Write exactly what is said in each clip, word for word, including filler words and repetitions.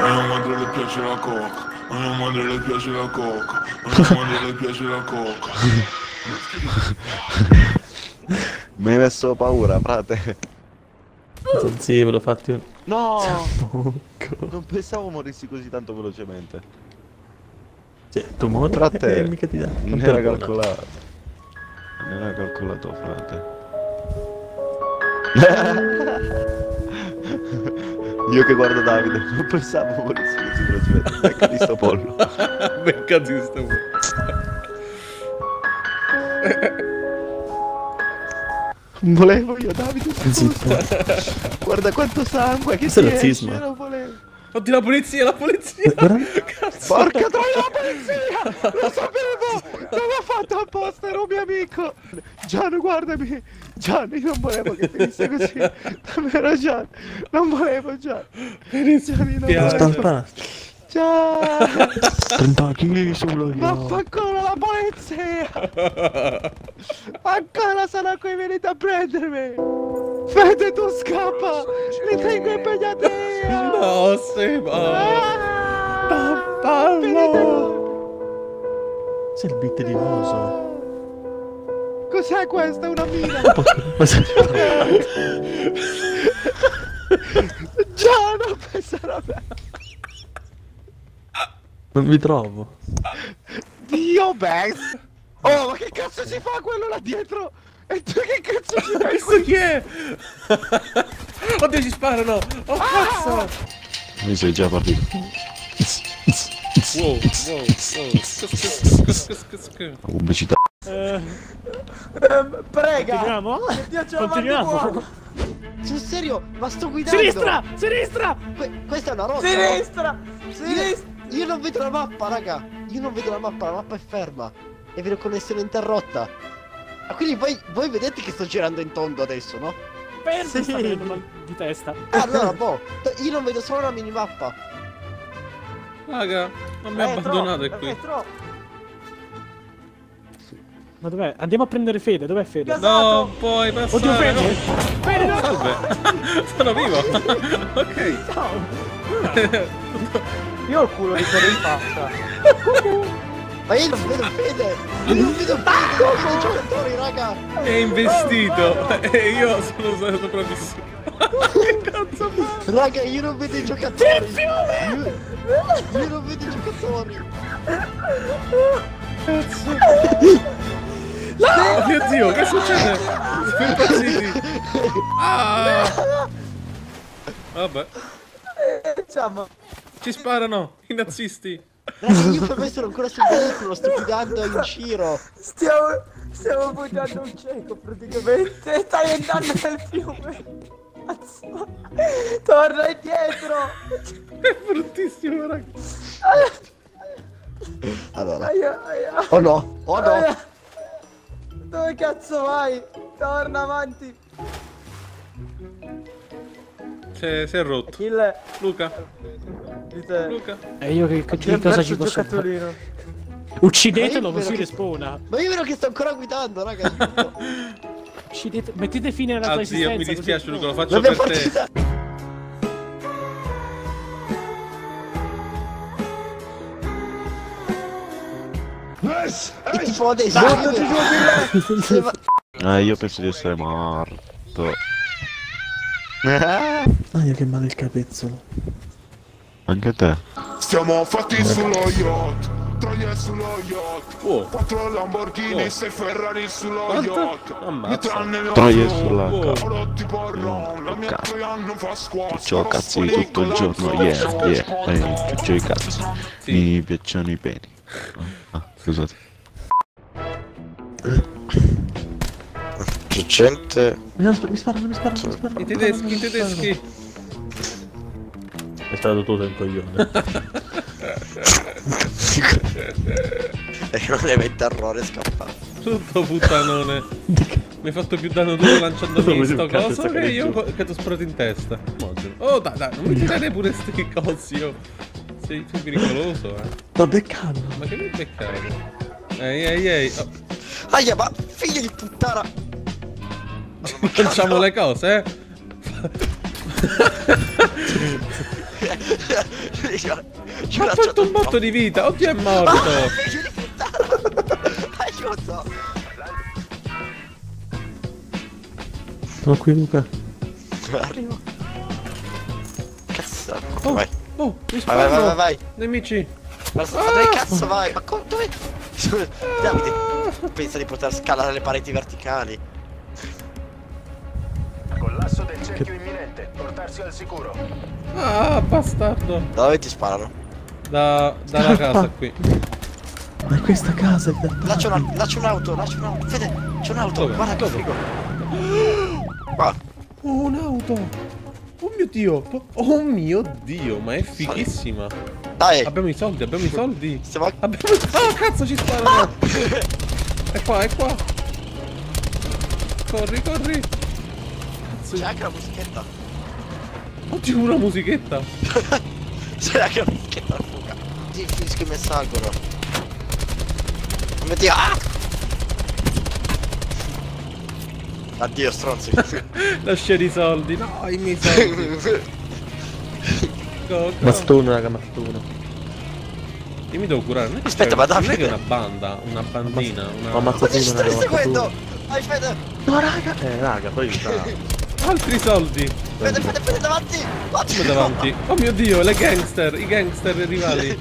Alla madre le piace la coca, alla madre le piace la coca, alla madre le piace la coca. Mi hai messo paura, frate. Sì, ve l'ho fatti un... No! Non pensavo morissi così tanto velocemente. Cioè, tu muori, frate, eh, mica ti dà. Non era calcolato. Non era calcolato, frate. Io che guardo Davide, non pensavo volessi così velocemente. Becca di sto pollo. Becca di sto pollo. Non volevo io, Davide, guarda quanto sangue che si esce, non volevo. Oddio, la polizia, la polizia! Cazzo. Porca troia, la polizia! Lo sapevo! L'aveva fatto apposta, ero un mio amico! Gian, guardami! Gian, io non volevo che finisse così! Davvero, Gian! Non volevo, Gian! Iniziami, non volevo! Ciao! trenta chili solo io! Vaffanculo la polizia! Ancora sono qui venuti a prendermi! Fede, tu scappa! Li tengo impegnati io! No, Seba! Ah! Pappallo! Sei il beat di muso! Cos'è questa? Una mina! Già, non pensare a me! Non mi trovo. Dio Banks. Oh, ma che cazzo si fa quello là dietro? E tu che cazzo ci fai? Questo chi è? Oddio, ci sparano. Oh, cazzo. Mi sei già partito. Wow, wow, wow. Pubblicità. Prega. Continuiamo? Continuiamo. Sul serio, ma sto guidando. Sinistra, sinistra. Questa è una rotta. Sinistra, sinistra. Io non vedo la mappa, raga! Io non vedo la mappa, la mappa è ferma! E vedo connessione interrotta! Ah, quindi voi, voi vedete che sto girando in tondo adesso, no? Penso sì. Sta venendo mal di testa! Ah, allora, boh! Io non vedo solo la minimappa! Raga, non mi eh, abbandonate tro, qui! Tro. Ma dov'è? Andiamo a prendere Fede, dov'è Fede? Casato. No, puoi passare! Oddio, Fede! No. Fede, no! Salve! Sono vivo! Ok! Ciao! Io ho il culo di fuori in faccia. Ma io non vedo Fede. Io non vedo Fede. Sono i giocatori, raga. È investito. Oh, oh, oh. E io sono sopravvissuto. Che cazzo fa? Raga, io non vedo i giocatori. Io, io non vedo i giocatori. Cazzo. No, mio Dio, che succede? Sono impazziti. Ah. Vabbè. Ciao. Ci sparano, i nazisti! Ragazzi, io per me sono ancora sul veicolo, sto guidando in giro! Stiamo... stiamo guidando un cieco praticamente! Stai andando nel fiume! Cazzo! Torna indietro! È bruttissimo, raga! Allora... Aia, aia. Oh no! Oh no! Aia. Dove cazzo vai? Torna avanti! C'è... si è rotto! Achille. Luca! Luca. E io che, che cosa ci posso fare? Uccidetelo così respawna. Che... ma io vedo che sto ancora guidando, raga. Uccidete... mettete fine alla tua esistenza. Oddio, mi dispiace Luca, lo faccio per te. E tipo adesso io... ah, io penso di essere morto. Ah, io che male il capezzolo. Anche te. Siamo fatti sullo yacht, taglia sullo yacht, oh. Quattro Lamborghini, oh. sei Ferrari sullo Quanto? Yacht. Ammazza. Troie sulla oh. La mia non fa squat. C'ho cazzi tutto il giorno, yeah, yeah, eh, c'ho i cazzi. Sì. Mi piacciono i peni. Ah, scusate. C'è gente... mi sparano, mi sparano, mi sparano. I tedeschi, i tedeschi. È stato tutto un coglione. E non deve in terrore scappare. Tutto puttanone. Mi hai fatto più danno tu lanciandomi sto coso che io che ti ho sparato in testa. Oh dai dai, non mi tirate pure sti cosio. Sei più pericoloso, eh. Sto beccando. Ma che mi hai beccato? Ehi ehi ehi. Oh. Aia, ma figlio di puttana. Facciamo le cose, eh. Ci ha fatto un botto di vita. Oddio, è morto. Aiuto. Sono qui, Luca. Arrivo. Cazzo. Oh, vai. Oh, mi vai, vai, vai, vai. Nemici. Ma dove cazzo vai? Ma come, dove? Davide, pensa di poter scalare le pareti verticali. Collasso del cerchio imminente. Portarsi al sicuro. Ah, bastardo. Da dove ti sparano? Da... dalla casa qui. Ma è questa casa è da... Là c'è una... là c'è un'auto, là c'è un'auto. Fede, c'è un'auto, guarda che figo. Oh, un'auto. Oh mio dio, oh mio dio, ma è fighissima. Dai. Abbiamo i soldi, abbiamo i soldi. Stiamo... abbiamo... ah, cazzo, ci sparano. Ah. È qua, è qua. Corri, corri. C'è anche la musichetta. Oddio, una musichetta. C'è anche la musichetta alla fuga. Oddio, finisco che mi salgono. Metti... ah! Addio stronzi. Lasciare i soldi. No, i miei soldi. Mastone, raga, mastone. Io mi devo curare. Non è che aspetta, ma Davide, non è che è una banda, una bandina, una... ma ti stai seguendo? Hai fede? No, raga. Eh, raga, poi sta. Altri soldi. Fede, fede, fede, davanti. Ottimo, davanti. Oh mio dio, le gangster, i gangster rivali.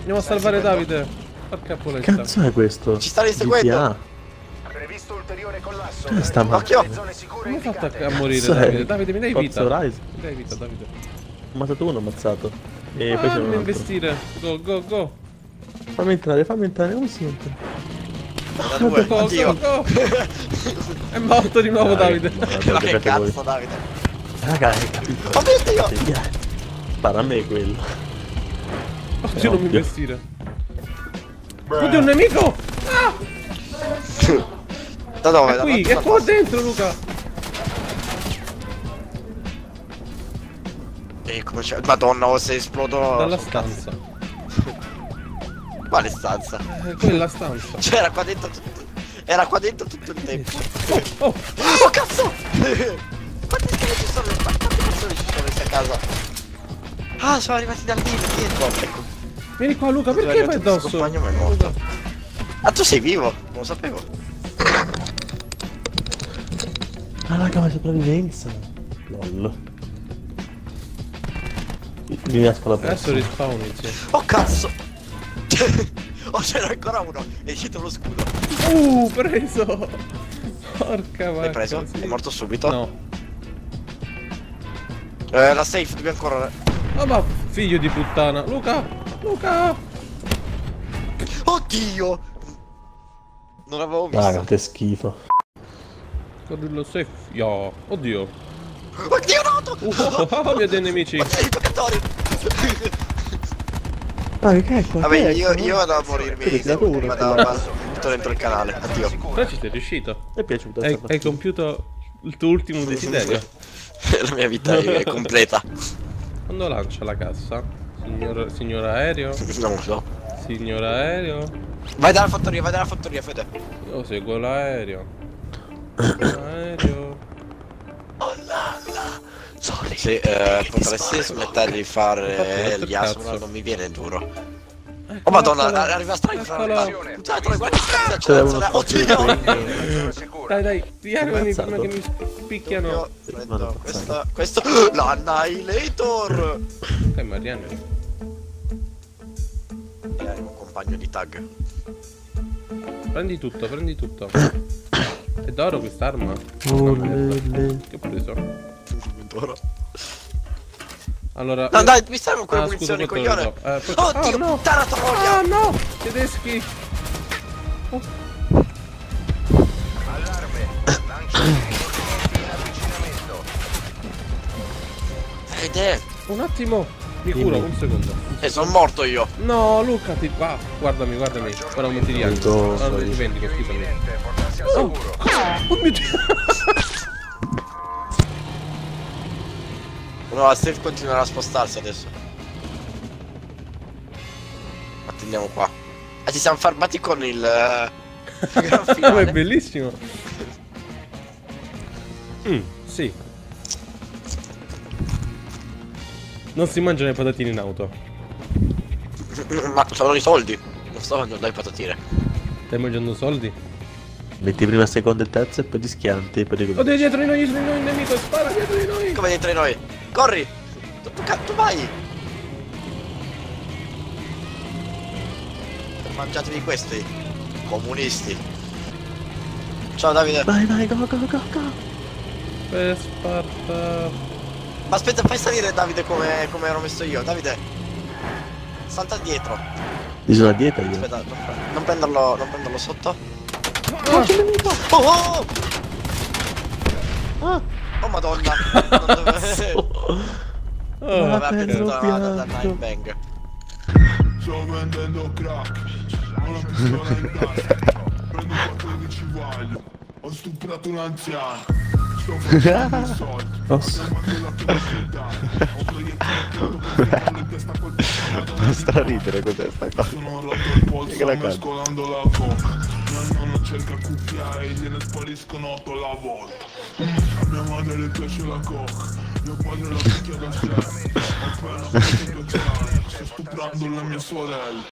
Andiamo a salvare Davide. Porca poletta. Cazzo è questo? Ci stanno inseguendo. Previsto ulteriore collasso. Dove sta ma? Come ho fatto a morire Davide? Davide, mi dai vita. Mi dai vita, Davide. Ho ammazzato uno, ho ammazzato. E ah, poi c'è un altro. Investire. Go, go, go. Fammi entrare, fammi entrare. Come si entra? Go, go, go, go. È morto di nuovo Davide. Ma che cazzo Davide? Raga, hai capito? Ho visto io! Spara a me quello. Oddio, non mi investire. Oddio, un nemico! Ah! Da dove? È da qui, è qua dentro Luca! E come c'è? Madonna, oh, se esplodo! Dalla stanza! Quale stanza? Eh, quella stanza! C'era qua dentro tutto... era qua dentro tutto il tempo! Oh, oh, oh cazzo! Quante persone ci sono? Quante persone ci sono in casa? Ah, sono arrivati da lì, dietro! Ecco! Vieni qua Luca, perché vai addosso? Il tuo compagno mi è morto. Ah, tu sei vivo? Non lo sapevo. Ah raga, ma sopravvivenza. Lol. Mi nasco la pezza. Adesso rispawni. Oh cazzo. Oh, c'era ancora uno. È uscito lo scudo. Uh, preso. Porca vacca. L'hai preso? Sì. È morto subito? No. Eh, la safe, dobbiamo correre. Oh ma figlio di puttana. Luca! Luca! Oddio! Non avevo visto. Raga, che schifo. Corri lo safe. Yo. Oddio. Oddio, no! Oh, oh, oh, mio dei nemici. Oddio, i peccatori! Ah, che cacchio? Vabbè, io, io vado a morirmi. Vado a tutto dentro il canale. Addio. Però ci sei riuscito. Mi è piaciuto. Hai, hai compiuto il tuo ultimo desiderio. La mia vita è completa. Quando lancia la cassa? Signor, signor aereo? Non lo so. Signor aereo? Vai dalla fattoria, vai dalla fattoria, Fede. Io seguo l'aereo. L'aereo. Oh la la. Sorry. Se eh, potresti smettere di fare gli asuna, non mi viene duro. Oh madonna, arriva a strike fra le guarda. Oddio. Dai dai, piegami prima che mi picchiano. Questo, questo. L'annihilator. Dai Mariano. È un compagno di tag. Prendi tutto, prendi tutto. È d'oro quest'arma? Oh, che ho preso? D'oro. Allora... no, dai, mi servono quelle ah, munizioni, coglione! Eh, poi... oddio, oh, no. Puttana troia! Ah, no! Tedeschi! Oh. Allarme! Lancio di avvicinamento! Fede! Un attimo! Mi curo, un secondo. Eh, sono morto io! No, Luca, ti... va! Guardami, guardami! Guarda un tiri anche! Guarda un vendico, scusami! Oh! Oh mio dio! No, la safe continuerà a spostarsi adesso. Attendiamo qua. Ah, ci siamo farmati con il... Uh, gran finale. È bellissimo. Mm, sì. Non si mangiano le patatine in auto. Ma sono i soldi. Non sto mangiando le patatine. Stai mangiando soldi? Metti prima, seconda e terza e poi gli schianti. Oddio, dietro di noi, dietro di noi, il nemico, spara dietro di noi. Come dietro di noi? Corri! Tu, tu, tu vai! Mangiatevi questi, comunisti. Ciao Davide. Vai, vai, go, go, go, go. Per Sparta. Ma aspetta, fai salire Davide come, come ero messo io. Davide, salta dietro. Ti sono dietro io. Aspetta, non prenderlo, non prenderlo sotto. Oh, che nemico! Oh, oh! Oh, oh madonna! Non dove... oh, non aveva più tutta la nine bang. Sto vendendo crack, ho la pistola in tasca, prendo quattordici valli, ho stuprato un'anziana, sto facendo i soldi, ho chiamato la pubblicità, ho proiettato tutto in testa col testa. Non sta a ridere con questa cosa. Sono rotto il polso mescolando la coca. Non non cerca cucchiai, gliene spariscono otto alla volta. A mia madre le piace la coca, mio padre la picchia da sé. Ho appena fatto due anni, sto stuprando la mia sorella.